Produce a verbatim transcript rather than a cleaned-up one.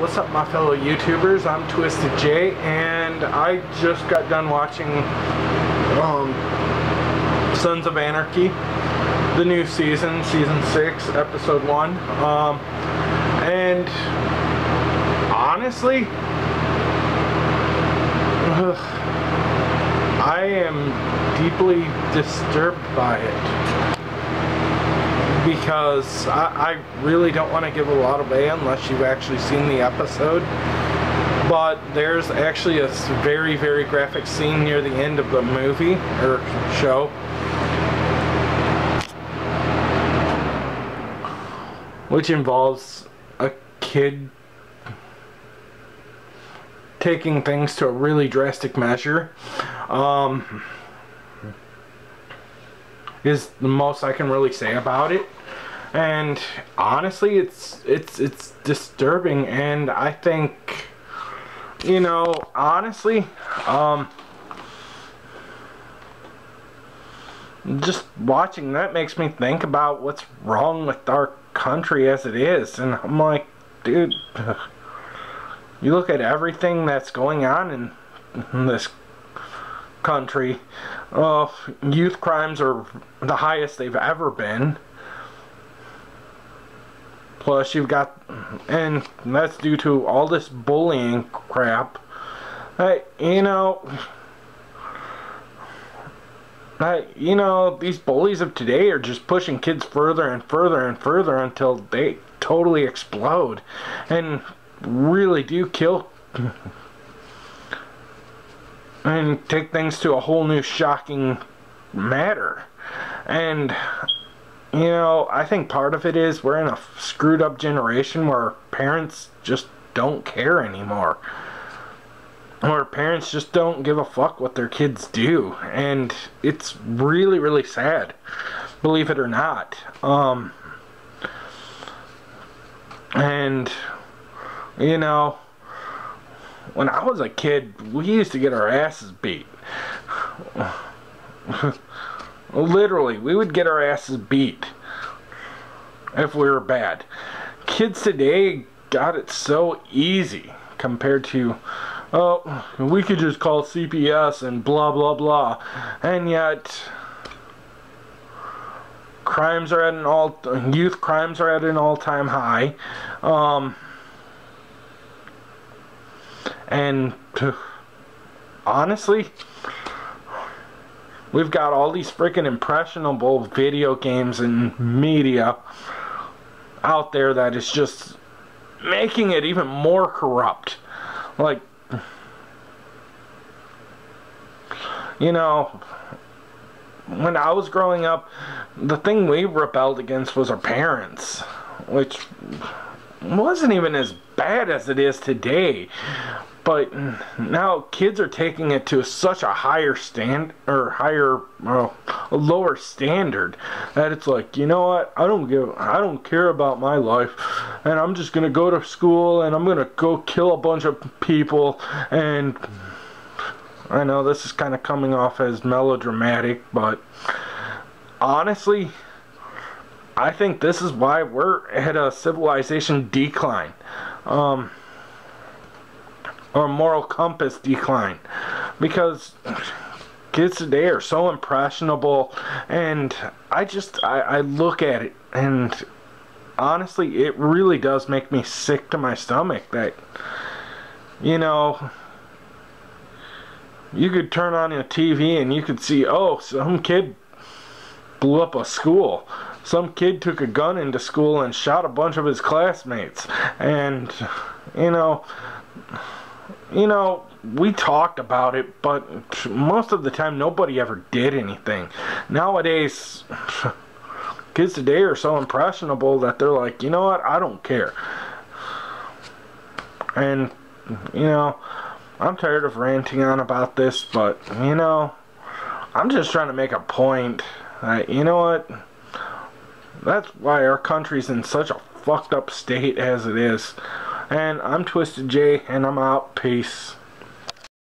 what's up my fellow YouTubers? I'm Twisted J, and I just got done watching um, Sons of Anarchy, the new season, season six, episode one, um, and honestly, ugh, I am deeply disturbed by it. Because I, I really don't want to give a lot away unless you've actually seen the episode. But there's actually a very, very graphic scene near the end of the movie, or show. Which involves a kid taking things to a really drastic measure. Um... is the most I can really say about it, and honestly it's it's it's disturbing. And I think, you know, honestly, um just watching that makes me think about what's wrong with our country as it is, and I'm like, dude, you look at everything that's going on in this country. Uh, youth crimes are the highest they've ever been. Plus you've got, and that's due to all this bullying crap. I, you know, I, you know, these bullies of today are just pushing kids further and further and further until they totally explode and really do kill and take things to a whole new shocking matter. And, you know, I think part of it is we're in a screwed up generation where parents just don't care anymore. Where parents just don't give a fuck what their kids do. And it's really, really sad. Believe it or not. Um, and, you know, when I was a kid, we used to get our asses beat. Literally, we would get our asses beat if we were bad. Kids today got it so easy compared to, oh, we could just call C P S and blah, blah, blah. And yet, crimes are at an all, youth crimes are at an all-time high. Um... And honestly, we've got all these freaking impressionable video games and media out there that is just making it even more corrupt. Like, you know, when I was growing up, the thing we rebelled against was our parents, which wasn't even as bad as it is today. But now kids are taking it to such a higher stand, or higher, well, a lower standard, that it's like, you know what? I don't give, I don't care about my life, and I'm just gonna go to school and I'm gonna go kill a bunch of people. And I know this is kind of coming off as melodramatic, but honestly, I think this is why we're at a civilization decline. Um, or moral compass decline, because kids today are so impressionable. And I just I, I look at it, and honestly it really does make me sick to my stomach that, you know, you could turn on your T V and you could see, oh, some kid blew up a school. Some kid took a gun into school and shot a bunch of his classmates. And, you know, you know, we talked about it, but most of the time nobody ever did anything. Nowadays, kids today are so impressionable that they're like, you know what, I don't care. And, you know, I'm tired of ranting on about this, but, you know, I'm just trying to make a point that, you know what, that's why our country's in such a fucked up state as it is. And I'm Twisted J, and I'm out. Peace.